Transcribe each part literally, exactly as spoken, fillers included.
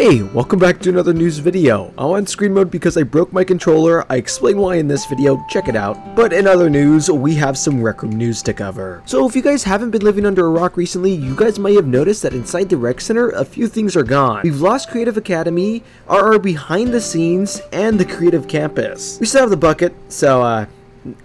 Hey, welcome back to another news video. I'm on screen mode because I broke my controller. I explain why in this video, check it out. But in other news, we have some Rec Room news to cover. So if you guys haven't been living under a rock recently, you guys might have noticed that inside the Rec Center, a few things are gone. We've lost Creative Academy, R R Behind the Scenes, and the Creative Campus. We still have the bucket, so uh...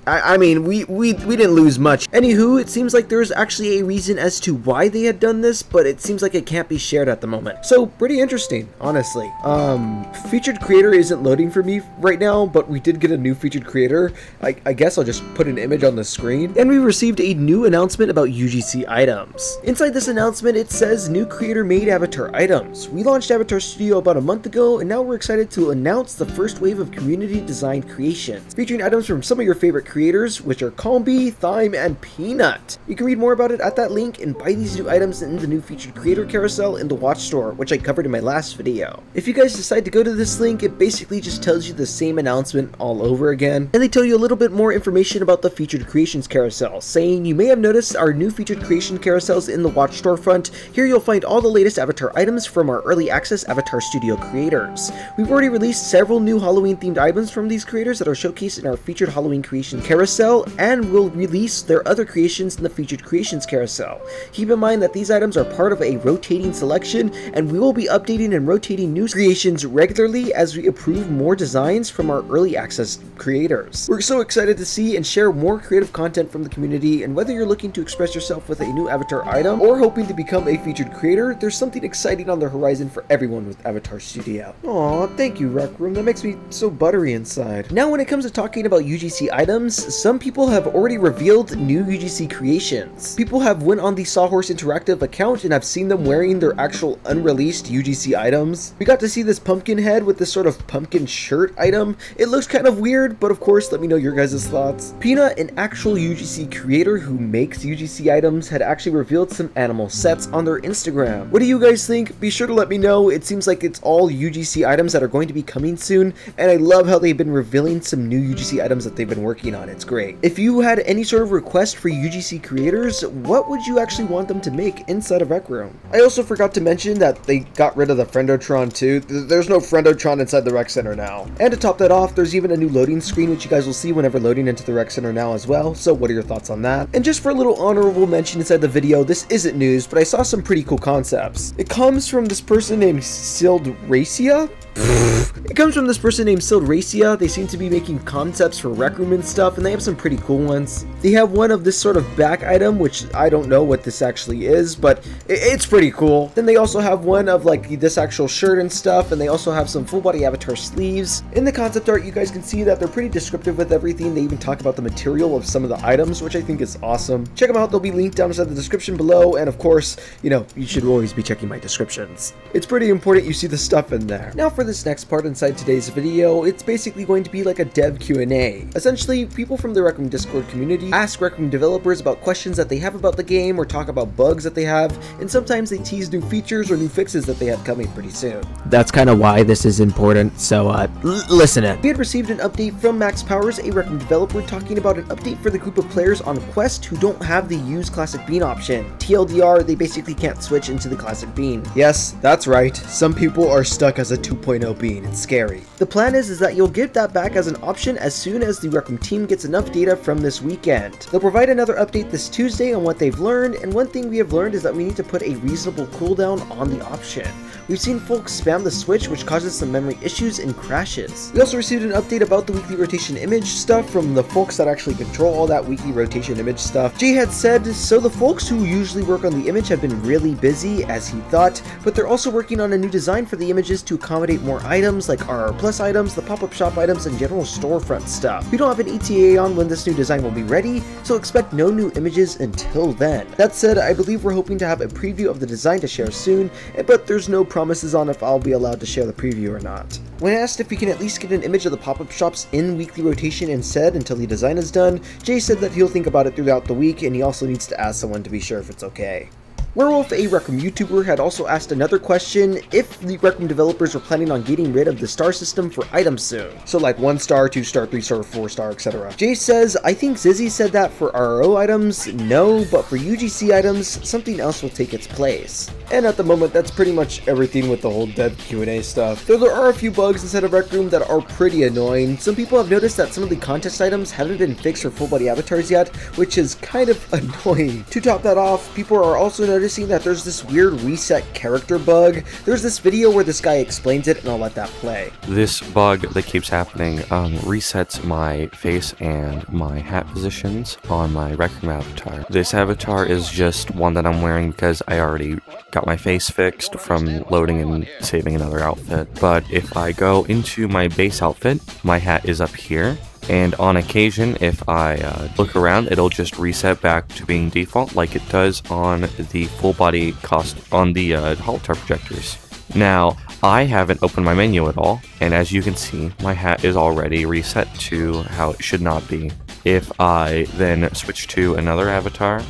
I, I mean, we, we we didn't lose much. Anywho, it seems like there's actually a reason as to why they had done this, but it seems like it can't be shared at the moment. So, pretty interesting, honestly. Um, featured creator isn't loading for me right now, but we did get a new featured creator. I, I guess I'll just put an image on the screen. And we received a new announcement about U G C items. Inside this announcement, it says new creator made avatar items. We launched Avatar Studio about a month ago, and now we're excited to announce the first wave of community designed creations, featuring items from some of your favorite creators, which are Combi, Thyme, and Peanut. You can read more about it at that link and buy these new items in the new featured creator carousel in the Watch Store, which I covered in my last video. If you guys decide to go to this link, it basically just tells you the same announcement all over again, and they tell you a little bit more information about the featured creations carousel, saying you may have noticed our new featured creation carousels in the Watch Store front. Here you'll find all the latest avatar items from our early access Avatar Studio creators. We've already released several new Halloween themed items from these creators that are showcased in our featured Halloween creators carousel, and will release their other creations in the featured creations carousel. Keep in mind that these items are part of a rotating selection, and we will be updating and rotating new creations regularly as we approve more designs from our early access creators. We're so excited to see and share more creative content from the community, and whether you're looking to express yourself with a new avatar item or hoping to become a featured creator, there's something exciting on the horizon for everyone with Avatar Studio. Aw, thank you, Rec Room. That makes me so buttery inside. Now, when it comes to talking about U G C items, Items, some people have already revealed new U G C creations. People have went on the Sawhorse Interactive account and I've seen them wearing their actual unreleased U G C items. We got to see this pumpkin head with this sort of pumpkin shirt item. It looks kind of weird, but of course, let me know your guys' thoughts. Peanut, an actual U G C creator who makes U G C items, had actually revealed some animal sets on their Instagram. What do you guys think? Be sure to let me know. It seems like it's all U G C items that are going to be coming soon, and I love how they've been revealing some new U G C items that they've been working working on. It's great. If you had any sort of request for U G C creators, what would you actually want them to make inside of Rec Room? I also forgot to mention that they got rid of the Friendotron too. There's no Friendotron inside the Rec Center now. And to top that off, there's even a new loading screen which you guys will see whenever loading into the Rec Center now as well, so what are your thoughts on that? And just for a little honorable mention inside the video, this isn't news, but I saw some pretty cool concepts. It comes from this person named Sildracia. It comes from this person named Sildracia. They seem to be making concepts for Rec Room and stuff, and they have some pretty cool ones. They have one of this sort of back item, which I don't know what this actually is, but it's pretty cool. Then they also have one of like this actual shirt and stuff, and they also have some full body avatar sleeves. In the concept art, you guys can see that they're pretty descriptive with everything. They even talk about the material of some of the items, which I think is awesome. Check them out. They'll be linked down inside the description below, and of course, you know, you should always be checking my descriptions. It's pretty important you see the stuff in there. Now for this next part inside today's video, it's basically going to be like a dev Q and A. Essentially, people from the Rec Room Discord community ask Rec Room developers about questions that they have about the game or talk about bugs that they have, and sometimes they tease new features or new fixes that they have coming pretty soon. That's kind of why this is important, so uh, listen in. We had received an update from Max Powers, a Rec Room developer, talking about an update for the group of players on Quest who don't have the use Classic Bean option. T L D R, they basically can't switch into the Classic Bean. Yes, that's right. Some people are stuck as a two point oh Bean. It's scary. The plan is, is that you'll get that back as an option as soon as the Rec Room team gets enough data from this weekend. They'll provide another update this Tuesday on what they've learned, and one thing we have learned is that we need to put a reasonable cooldown on the option. We've seen folks spam the switch, which causes some memory issues and crashes. We also received an update about the weekly rotation image stuff from the folks that actually control all that weekly rotation image stuff. Jay had said, so the folks who usually work on the image have been really busy, as he thought, but they're also working on a new design for the images to accommodate more items like R R Plus items, the pop-up shop items, and general storefront stuff. We don't have an E T A on when this new design will be ready, so expect no new images until then. That said, I believe we're hoping to have a preview of the design to share soon, but there's no promises on if I'll be allowed to share the preview or not. When asked if we can at least get an image of the pop-up shops in weekly rotation instead until the design is done, Jay said that he'll think about it throughout the week, and he also needs to ask someone to be sure if it's okay. Werewolf, a Rec Room YouTuber, had also asked another question if the Rec Room developers were planning on getting rid of the star system for items soon. So like one star, two star, three star, four star, et cetera. Jay says, I think Zizzy said that for R O items, no, but for U G C items, something else will take its place. And at the moment, that's pretty much everything with the whole dev Q and A stuff. Though there are a few bugs inside of Rec Room that are pretty annoying. Some people have noticed that some of the contest items haven't been fixed for full body avatars yet, which is kind of annoying. To top that off, people are also noticing Noticing that there's this weird reset character bug. There's this video where this guy explains it, and I'll let that play. This bug that keeps happening um, resets my face and my hat positions on my Rec Room avatar. This avatar is just one that I'm wearing because I already got my face fixed from loading and saving another outfit. But if I go into my base outfit, my hat is up here. And on occasion, if I uh, look around, it'll just reset back to being default like it does on the full body cost on the uh, holotar projectors. Now, I haven't opened my menu at all, and as you can see, my hat is already reset to how it should not be. If I then switch to another avatar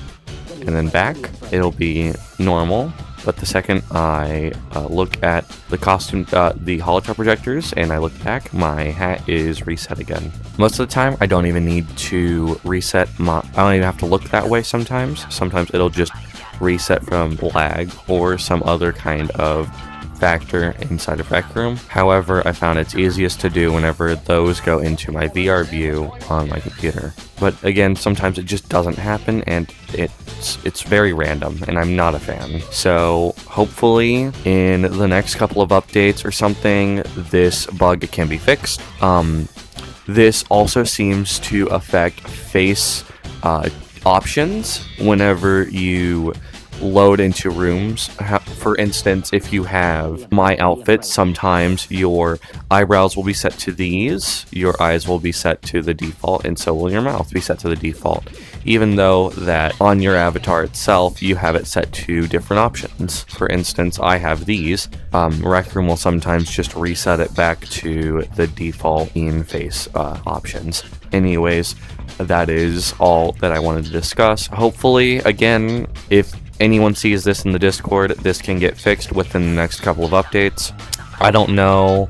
and then back, it'll be normal. But the second I uh, look at the costume, uh, the holotar projectors, and I look back, my hat is reset again. Most of the time, I don't even need to reset my, I don't even have to look that way sometimes. Sometimes it'll just reset from lag or some other kind of factor inside of Rec Room. However, I found it's easiest to do whenever those go into my V R view on my computer. But again, sometimes it just doesn't happen, and it's, it's very random, and I'm not a fan. So hopefully in the next couple of updates or something, this bug can be fixed. Um, this also seems to affect face uh, options whenever you load into rooms. For instance, if you have my outfit, sometimes your eyebrows will be set to these, your eyes will be set to the default, and so will your mouth be set to the default, even though that on your avatar itself you have it set to different options. For instance, I have these. um, Rec Room will sometimes just reset it back to the default in face uh, options. Anyways, that is all that I wanted to discuss. Hopefully, again, if anyone sees this in the Discord, this can get fixed within the next couple of updates. I don't know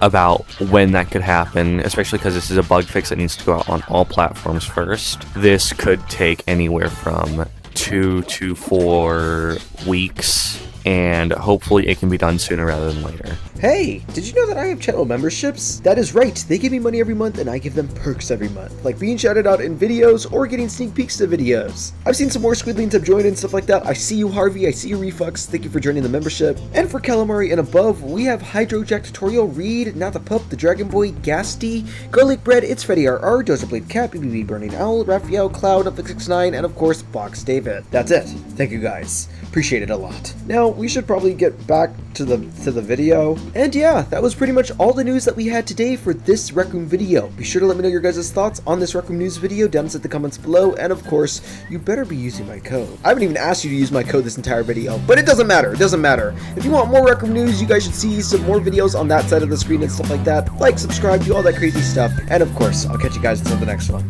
about when that could happen, especially because this is a bug fix that needs to go out on all platforms first. This could take anywhere from two to four weeks, and hopefully it can be done sooner rather than later. Hey, did you know that I have channel memberships? That is right, they give me money every month and I give them perks every month, like being shouted out in videos or getting sneak peeks to videos. I've seen some more squidlings have joined and stuff like that. I see you, Harvey, I see you, Refux, thank you for joining the membership. And for Calamari and above, we have Hydrojack Tutorial, Reed, Not the Pup, The Dragon Boy, Gasty, Garlic Bread, It's Freddy R R, Dozerblade Cap, B B B Burning Owl, Raphael, Cloud, F X sixty-nine, and of course, Box David. That's it. Thank you guys. Appreciate it a lot. Now, we should probably get back to the to the video. And yeah, that was pretty much all the news that we had today for this Rec Room video. Be sure to let me know your guys' thoughts on this Rec Room news video down in the comments below, and of course, you better be using my code. I haven't even asked you to use my code this entire video, but it doesn't matter, it doesn't matter. If you want more Rec Room news, you guys should see some more videos on that side of the screen and stuff like that. Like, subscribe, do all that crazy stuff, and of course, I'll catch you guys until the next one.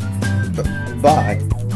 B- bye.